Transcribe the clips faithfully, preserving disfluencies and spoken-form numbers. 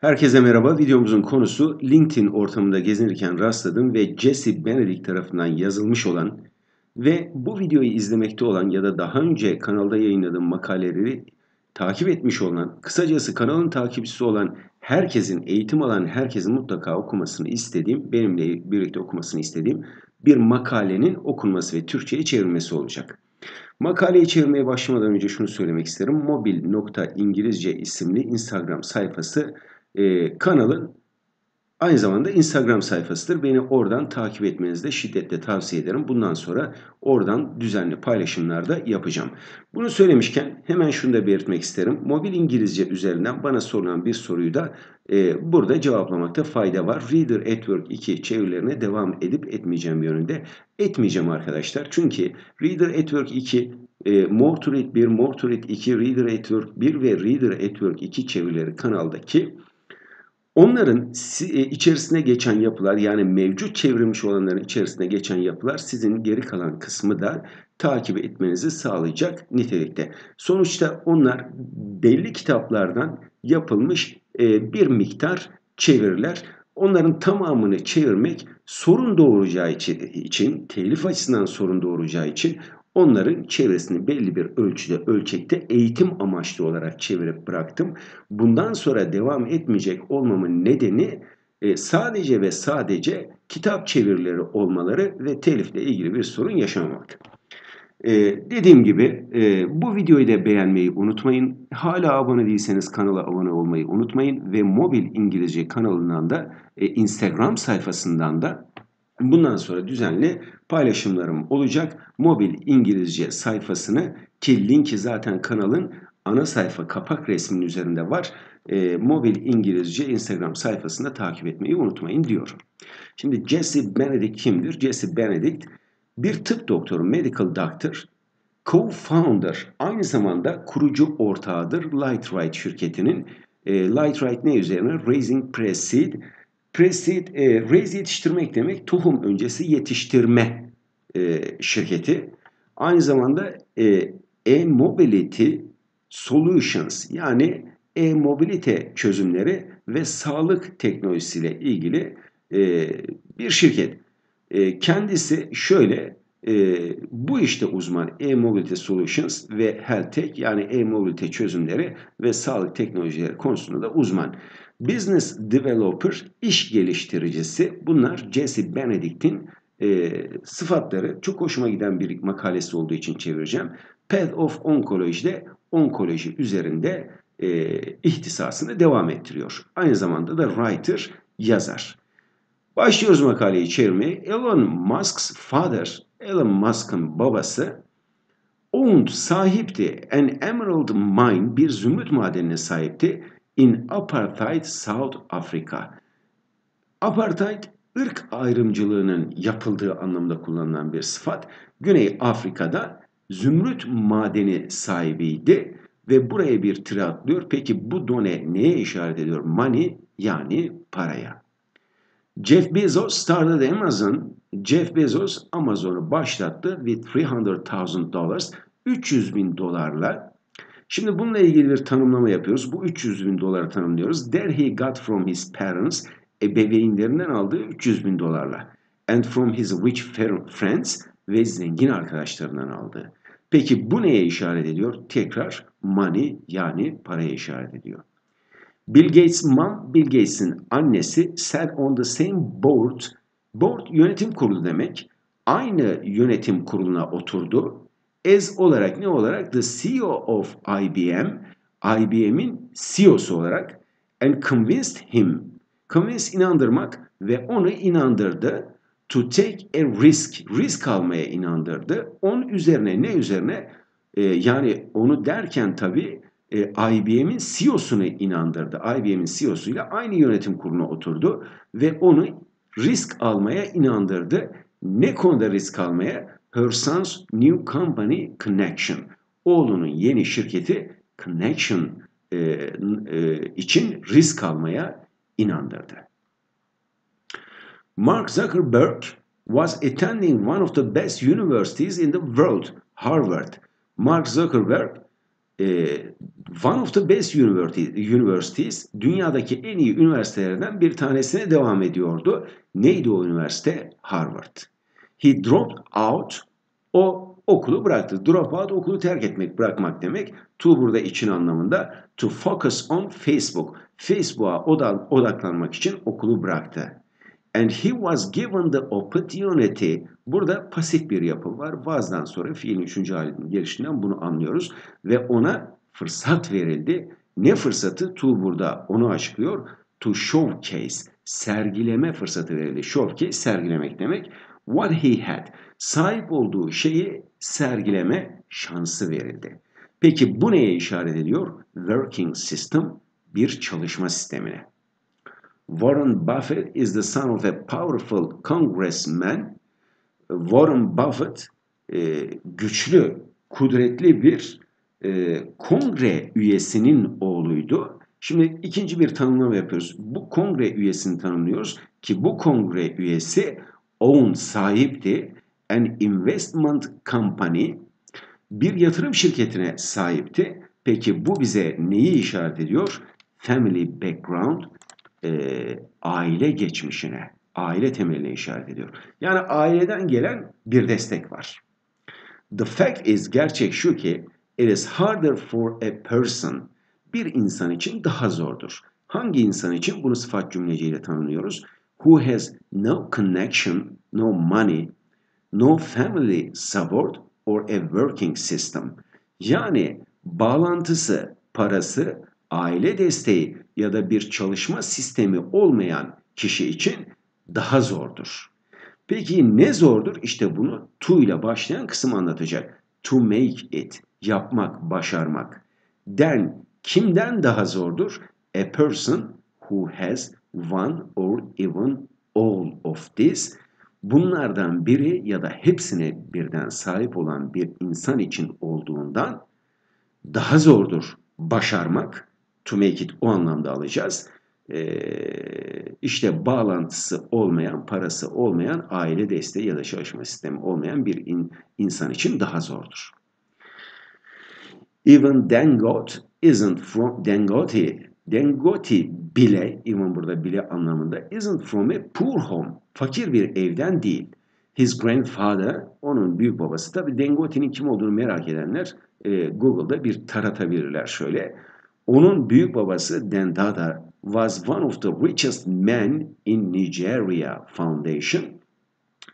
Herkese merhaba. Videomuzun konusu LinkedIn ortamında gezinirken rastladığım ve Jesse Benedict tarafından yazılmış olan ve bu videoyu izlemekte olan ya da daha önce kanalda yayınladığım makaleleri takip etmiş olan, kısacası kanalın takipçisi olan herkesin, eğitim alan herkesin mutlaka okumasını istediğim, benimle birlikte okumasını istediğim bir makalenin okunması ve Türkçe'ye çevrilmesi olacak. Makaleyi çevirmeye başlamadan önce şunu söylemek isterim. mobil.ingilizce isimli Instagram sayfası Ee, kanalın aynı zamanda Instagram sayfasıdır. Beni oradan takip etmenizi de şiddetle tavsiye ederim. Bundan sonra oradan düzenli paylaşımlar da yapacağım. Bunu söylemişken hemen şunu da belirtmek isterim. Mobil İngilizce üzerinden bana sorulan bir soruyu da e, burada cevaplamakta fayda var. Reader at Work iki çevirilerine devam edip etmeyeceğim yönünde. Etmeyeceğim arkadaşlar. Çünkü Reader at Work iki, e, More to Read bir, More to Read iki, Reader at Work bir ve Reader at Work iki çevirileri kanaldaki onların içerisine geçen yapılar, yani mevcut çevrilmiş olanların içerisine geçen yapılar sizin geri kalan kısmı da takip etmenizi sağlayacak nitelikte. Sonuçta onlar belli kitaplardan yapılmış bir miktar çeviriler. Onların tamamını çevirmek sorun doğuracağı için, telif açısından sorun doğuracağı için onların çevresini belli bir ölçüde, ölçekte eğitim amaçlı olarak çevirip bıraktım. Bundan sonra devam etmeyecek olmamın nedeni sadece ve sadece kitap çevirileri olmaları ve telifle ilgili bir sorun yaşamamak. Ee, dediğim gibi e, bu videoyu da beğenmeyi unutmayın. Hala abone değilseniz kanala abone olmayı unutmayın. Ve Mobil İngilizce kanalından da e, Instagram sayfasından da bundan sonra düzenli paylaşımlarım olacak. Mobil İngilizce sayfasını, ki linki zaten kanalın ana sayfa kapak resminin üzerinde var. E, Mobil İngilizce Instagram sayfasında takip etmeyi unutmayın diyorum. Şimdi Jesse Benedict kimdir? Jesse Benedict bir tıp doktoru, medical doctor, co-founder, aynı zamanda kurucu ortağıdır Light Right şirketinin. E, Light Right ne üzerine? Raising Pre-Seed. Pre-Seed, e, raise yetiştirmek demek, tohum öncesi yetiştirme e, şirketi. Aynı zamanda e-mobility solutions, yani e-mobility çözümleri ve sağlık teknolojisiyle ilgili e, bir şirket. Kendisi şöyle, bu işte uzman, e-mobility solutions ve health tech, yani e-mobility çözümleri ve sağlık teknolojileri konusunda da uzman. Business developer, iş geliştiricisi, bunlar Jesse Benedict'in sıfatları. Çok hoşuma giden bir makalesi olduğu için çevireceğim. Path of Oncology'de onkoloji üzerinde ihtisasını devam ettiriyor. Aynı zamanda da writer, yazar. Başlıyoruz makaleyi çevirmeye. Elon Musk's father, Elon Musk'ın babası, owned, sahipti. An emerald mine, bir zümrüt madenine sahipti. In apartheid South Africa. Apartheid, ırk ayrımcılığının yapıldığı anlamda kullanılan bir sıfat. Güney Afrika'da zümrüt madeni sahibiydi ve buraya bir tire atlıyor. Peki bu done neye işaret ediyor? Money, yani paraya. Jeff Bezos started Amazon. Jeff Bezos Amazon'u başlattı with three hundred thousand dollars, üç yüz bin dolarla. Şimdi bununla ilgili bir tanımlama yapıyoruz. Bu üç yüz bin doları tanımlıyoruz. There he got from his parents, ebeveynlerinden aldığı üç yüz bin dolarla. And from his rich friends, ve zengin arkadaşlarından aldığı. Peki bu neye işaret ediyor? Tekrar money, yani paraya işaret ediyor. Bill Gates mom, Bill Gates'in annesi, sat on the same board. Board, yönetim kurulu demek. Aynı yönetim kuruluna oturdu. As olarak, ne olarak? The C E O of I B M. I B M'in C E O'su olarak. And convinced him. Convince, inandırmak, ve onu inandırdı. To take a risk. Risk almaya inandırdı. Onun üzerine ne üzerine? Ee, yani onu derken tabii E, I B M'in C E O'sunu inandırdı. I B M'in C E O'suyla aynı yönetim kuruluna oturdu ve onu risk almaya inandırdı. Ne konuda risk almaya? Her son's new company Connection. Oğlunun yeni şirketi Connection e, e, için risk almaya inandırdı. Mark Zuckerberg was attending one of the best universities in the world, Harvard. Mark Zuckerberg one of the best universities, dünyadaki en iyi üniversitelerden bir tanesine devam ediyordu. Neydi o üniversite? Harvard. He dropped out, o okulu bıraktı. Drop out, okulu terk etmek, bırakmak demek. To burada için anlamında. To focus on Facebook. Facebook'a odaklanmak için okulu bıraktı. And he was given the opportunity. Burada pasif bir yapı var. Was'dan sonra fiilin üçüncü halinin gelişinden bunu anlıyoruz. Ve ona fırsat verildi. Ne fırsatı? To burada onu açıklıyor. To showcase. Sergileme fırsatı verildi. Showcase sergilemek demek. What he had. Sahip olduğu şeyi sergileme şansı verildi. Peki bu neye işaret ediyor? Working system. Bir çalışma sistemine. Warren Buffett is the son of a powerful congressman. Warren Buffett güçlü, kudretli bir kongre üyesinin oğluydu. Şimdi ikinci bir tanımlama yapıyoruz. Bu kongre üyesini tanımlıyoruz ki bu kongre üyesi own, sahipti. An investment company, bir yatırım şirketine sahipti. Peki bu bize neyi işaret ediyor? Family background, E, aile geçmişine, aile temeline işaret ediyor. Yani aileden gelen bir destek var. The fact is, gerçek şu ki, it is harder for a person, bir insan için daha zordur. Hangi insan için? Bunu sıfat cümleciyle tanımlıyoruz. Who has no connection, no money, no family support or a working system. Yani bağlantısı, parası, aile desteği ya da bir çalışma sistemi olmayan kişi için daha zordur. Peki ne zordur? İşte bunu to ile başlayan kısım anlatacak. To make it, yapmak, başarmak. Then, kimden daha zordur? A person who has one or even all of this. Bunlardan biri ya da hepsine birden sahip olan bir insan için olduğundan daha zordur başarmak. To make it o anlamda alacağız. Ee, işte bağlantısı olmayan, parası olmayan, aile desteği ya da çalışma sistemi olmayan bir in, insan için daha zordur. Even Dengoti isn't from Dengoti. Dengoti bile, even burada bile anlamında, isn't from a poor home. Fakir bir evden değil. His grandfather, onun büyük babası. Tabi Dengoti'nin kim olduğunu merak edenler e, Google'da bir taratabilirler şöyle. Onun büyük babası Dendada was one of the richest men in Nigeria Foundation.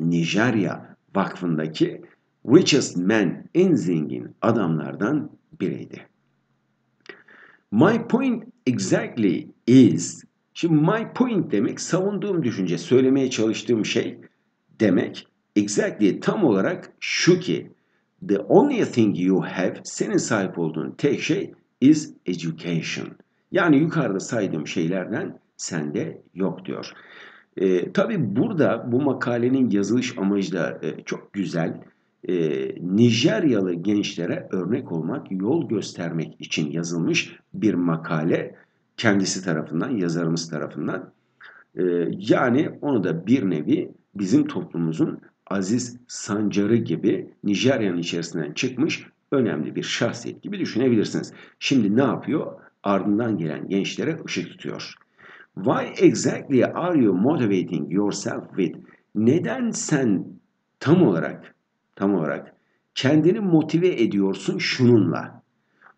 Nijerya Vakfı'ndaki richest men, en zengin adamlardan biriydi. My point exactly is, şimdi my point demek savunduğum düşünce, söylemeye çalıştığım şey demek. Exactly, tam olarak şu ki, the only thing you have, senin sahip olduğun tek şey is education. Yani yukarıda saydığım şeylerden sende yok diyor. E, Tabi burada bu makalenin yazılış amacı da e, çok güzel. E, Nijeryalı gençlere örnek olmak, yol göstermek için yazılmış bir makale. Kendisi tarafından, yazarımız tarafından. E, yani onu da bir nevi bizim toplumumuzun Aziz Sancar'ı gibi Nijerya'nın içerisinden çıkmış önemli bir şahsiyet gibi düşünebilirsiniz. Şimdi ne yapıyor? Ardından gelen gençlere ışık tutuyor. Why exactly are you motivating yourself with? Neden sen tam olarak tam olarak kendini motive ediyorsun şununla?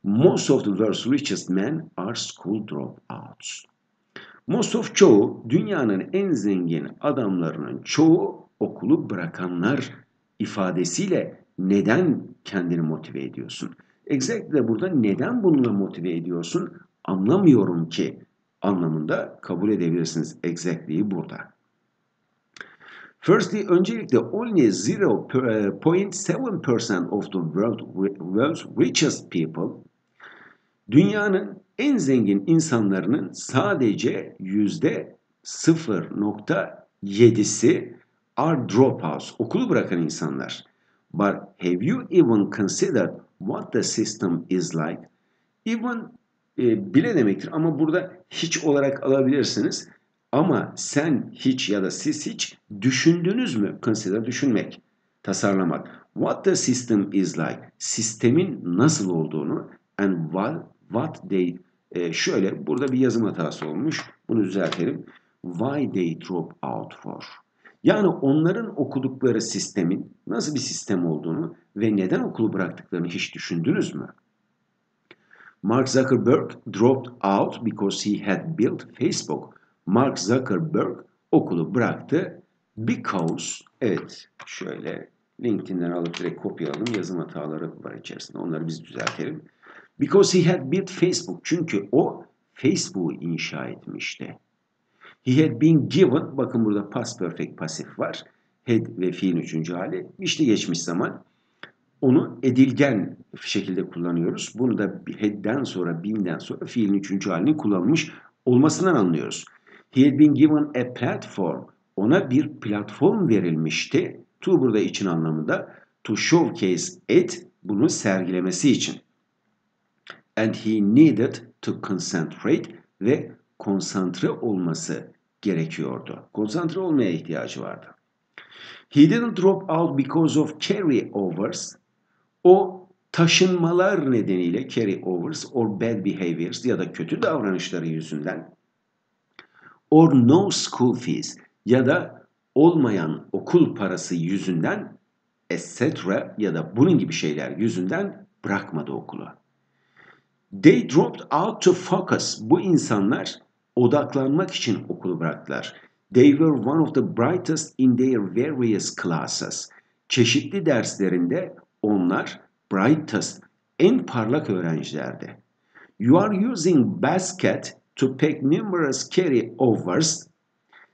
Most of the world's richest men are school dropouts. Most of, çoğu, dünyanın en zengin adamlarının çoğu okulu bırakanlar ifadesiyle neden kendini motive ediyorsun? Exactly de burada neden bununla motive ediyorsun? Anlamıyorum ki anlamında kabul edebilirsiniz exactly'yi burada. Firstly, öncelikle only zero point seven percent of the world, world's richest people, dünyanın en zengin insanlarının sadece yüzde sıfır nokta yedi'si are dropouts, okulu bırakan insanlar. But have you even considered what the system is like? Even e, bile demektir ama burada hiç olarak alabilirsiniz. Ama sen hiç ya da siz hiç düşündünüz mü? Consider düşünmek, tasarlamak. What the system is like? Sistemin nasıl olduğunu, and what they e, şöyle burada bir yazım hatası olmuş. Bunu düzeltelim. Why they drop out for. Yani onların okudukları sistemin nasıl bir sistem olduğunu ve neden okulu bıraktıklarını hiç düşündünüz mü? Mark Zuckerberg dropped out because he had built Facebook. Mark Zuckerberg okulu bıraktı because, evet şöyle LinkedIn'den alıp direkt kopyalayalım. Yazım hataları var içerisinde. Onları biz düzeltelim. Because he had built Facebook. Çünkü o Facebook'u inşa etmişti. He had been given, bakın burada past perfect pasif var. Had ve fiil üçüncü hali. İşte geçmiş zaman. Onu edilgen şekilde kullanıyoruz. Bunu da had'den sonra, been'den sonra fiilin üçüncü halini kullanmış olmasından anlıyoruz. He had been given a platform. Ona bir platform verilmişti. To burada için anlamında. To showcase it. Bunu sergilemesi için. And he needed to concentrate. Ve konsantre olması gerekiyordu. Konsantre olmaya ihtiyacı vardı. He didn't drop out because of carryovers. O taşınmalar nedeniyle carryovers or bad behaviors ya da kötü davranışları yüzünden or no school fees ya da olmayan okul parası yüzünden et cetera ya da bunun gibi şeyler yüzünden bırakmadı okulu. They dropped out to focus. Bu insanlar odaklanmak için okulu bıraktılar. They were one of the brightest in their various classes. Çeşitli derslerinde onlar brightest, en parlak öğrencilerdi. You are using basket to pack numerous carryovers.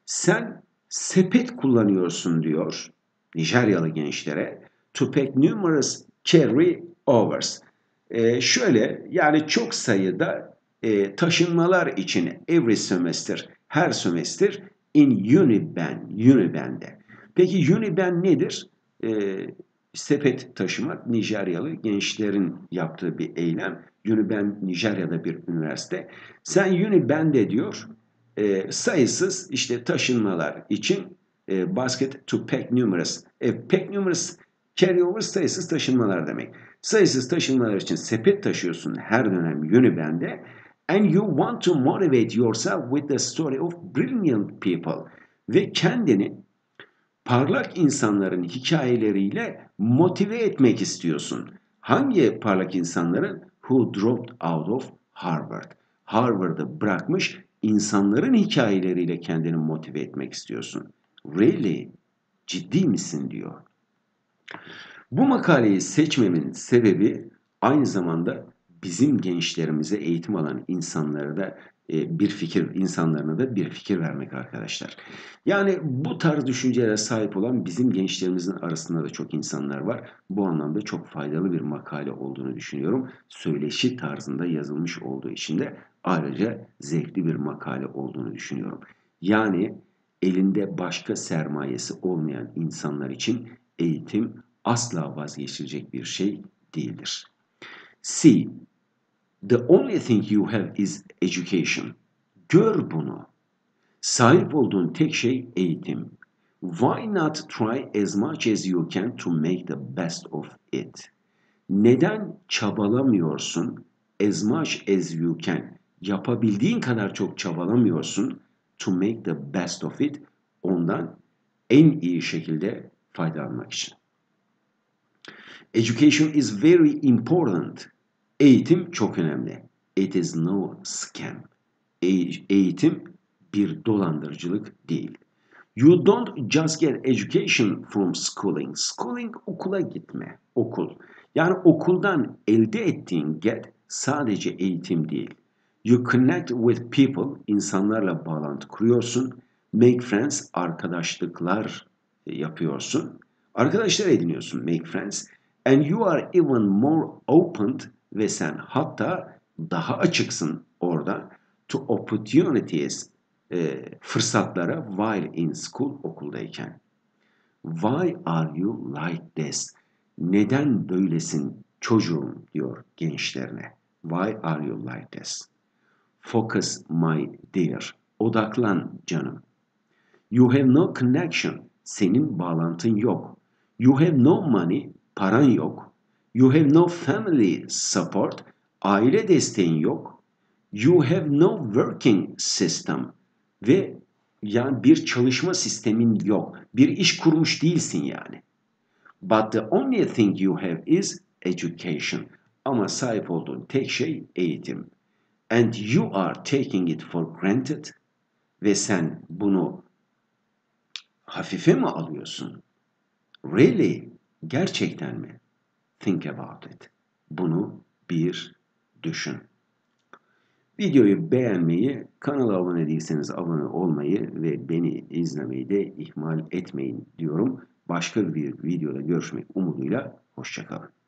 Sen sepet kullanıyorsun diyor Nijeryalı gençlere. To pack numerous carryovers. Ee, şöyle yani çok sayıda e, taşınmalar için every semester, her semester in uniband, uniband'de. Peki uniband nedir? Ee, sepet taşımak Nijeryalı gençlerin yaptığı bir eylem. Uniband Nijerya'da bir üniversite. Sen uniband'de diyor e, sayısız işte taşınmalar için e, basket to pack numerous. E, pack numerous carryover sayısız taşınmalar demek. Sayısız taşınmalar için sepet taşıyorsun her dönem uniband'de. And you want to motivate yourself with the story of brilliant people. Ve kendini parlak insanların hikayeleriyle motive etmek istiyorsun. Hangi parlak insanların? Who dropped out of Harvard. Harvard'ı bırakmış insanların hikayeleriyle kendini motive etmek istiyorsun. Really? Ciddi misin diyor. Bu makaleyi seçmemin sebebi aynı zamanda bizim gençlerimize eğitim alan insanlara da bir fikir, insanlarına da bir fikir vermek arkadaşlar. Yani bu tarz düşüncelere sahip olan bizim gençlerimizin arasında da çok insanlar var. Bu anlamda çok faydalı bir makale olduğunu düşünüyorum. Söyleşi tarzında yazılmış olduğu için de ayrıca zevkli bir makale olduğunu düşünüyorum. Yani elinde başka sermayesi olmayan insanlar için eğitim asla vazgeçilecek bir şey değildir. See, the only thing you have is education. Gör bunu. Sahip olduğun tek şey eğitim. Why not try as much as you can to make the best of it? Neden çabalamıyorsun? As much as you can. Yapabildiğin kadar çok çabalamıyorsun. To make the best of it. Ondan en iyi şekilde faydalanmak için. Education is very important. Eğitim çok önemli. It is no scam. Eğitim bir dolandırıcılık değil. You don't just get education from schooling. Schooling okula gitme. Okul. Yani okuldan elde ettiğin get sadece eğitim değil. You connect with people. İnsanlarla bağlantı kuruyorsun. Make friends. Arkadaşlıklar yapıyorsun. Arkadaşlar ediniyorsun. Make friends. And you are even more open ve sen hatta daha açıksın orada to opportunities e, fırsatlara while in school okuldayken. Why are you like this? Neden böylesin çocuğum diyor gençlerine. Why are you like this? Focus my dear. Odaklan canım. You have no connection. Senin bağlantın yok. You have no money. Paran yok. You have no family support. Aile desteğin yok. You have no working system. Ve yani bir çalışma sistemin yok. Bir iş kurmuş değilsin yani. But the only thing you have is education. Ama sahip olduğun tek şey eğitim. And you are taking it for granted. Ve sen bunu hafife mi alıyorsun? Really? Gerçekten mi? Think about it. Bunu bir düşün. Videoyu beğenmeyi, kanala abone değilseniz abone olmayı ve beni izlemeyi de ihmal etmeyin diyorum. Başka bir videoda görüşmek umuduyla. Hoşça kalın.